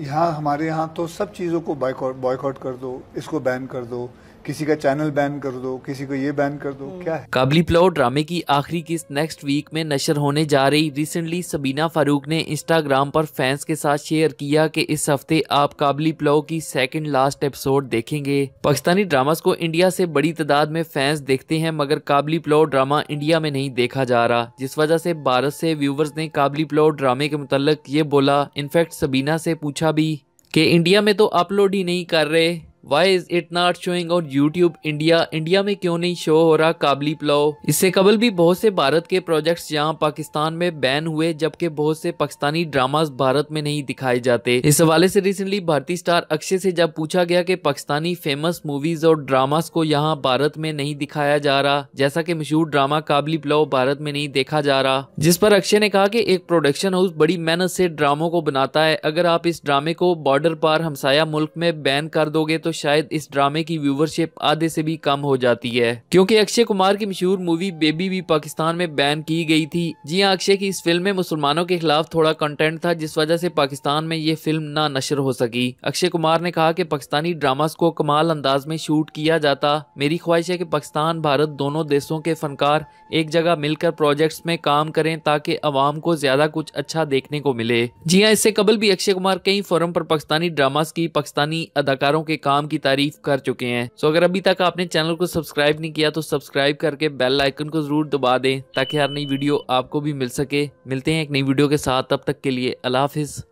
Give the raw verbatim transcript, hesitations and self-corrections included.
यहाँ हमारे यहाँ तो सब चीज़ों को बॉयकॉट बॉयकॉट कर दो, इसको बैन कर दो, किसी का चैनल बैन कर दो, किसी को ये बैन कर दो, क्या है। काबुली पुलाव ड्रामे की आखिरी किस्त नेक्स्ट वीक में नशर होने जा रही। रिसेंटली सबीना फारूक ने इंस्टाग्राम पर फैंस के साथ शेयर किया कि इस हफ्ते आप काबुली पुलाव की सेकंड लास्ट एपिसोड देखेंगे। पाकिस्तानी ड्रामास को इंडिया से बड़ी तादाद में फैंस देखते हैं, मगर काबुली पुलाव ड्रामा इंडिया में नहीं देखा जा रहा, जिस वजह से भारत से व्यूवर्स ने काबुली पुलाव ड्रामे के मुतल्लिक ये बोला। इनफैक्ट सबीना से पूछा भी कि इंडिया में तो अपलोड ही नहीं कर रहे, why is it not showing on YouTube India, India में क्यों नहीं शो हो रहा काबुली पुलाव। इससे कबल भी बहुत से भारत के प्रोजेक्ट्स यहाँ पाकिस्तान में बैन हुए, जबकि बहुत से पाकिस्तानी ड्रामास भारत में नहीं दिखाए जाते। इस हवाले से रिसेंटली भारतीय स्टार अक्षय से जब पूछा गया कि पाकिस्तानी फेमस मूवीज और ड्रामास को यहाँ भारत में नहीं दिखाया जा रहा, जैसा की मशहूर ड्रामा काबुली पुलाव भारत में नहीं देखा जा रहा, जिस पर अक्षय ने कहा की एक प्रोडक्शन हाउस बड़ी मेहनत से ड्रामों को बनाता है, अगर आप इस ड्रामे को बॉर्डर पार हमसाया मुल्क में बैन कर दोगे तो शायद इस ड्रामे की व्यूवरशिप आधे से भी कम हो जाती है, क्योंकि अक्षय कुमार की मशहूर मूवी बेबी भी पाकिस्तान में बैन की गई थी। जी हां, अक्षय की इस फिल्म में मुसलमानों के खिलाफ थोड़ा कंटेंट था, जिस वजह से पाकिस्तान में ये फिल्म ना नशर हो सकी। अक्षय कुमार ने कहा कि पाकिस्तानी ड्रामास को कमाल अंदाज में शूट किया जाता, मेरी ख्वाहिश है कि पाकिस्तान भारत दोनों देशों के फनकार एक जगह मिलकर प्रोजेक्ट्स में काम करें ताकि आवाम को ज्यादा कुछ अच्छा देखने को मिले। जी हां, इससे कबल भी अक्षय कुमार कई फोरम पर पाकिस्तानी ड्रामास की पाकिस्तानी अदाकारों के काम की तारीफ कर चुके हैं। सो अगर अभी तक आपने चैनल को सब्सक्राइब नहीं किया तो सब्सक्राइब करके बेल आइकन को जरूर दबा दें ताकि हर नई वीडियो आपको भी मिल सके। मिलते हैं एक नई वीडियो के साथ, तब तक के लिए अल्लाह हाफिज।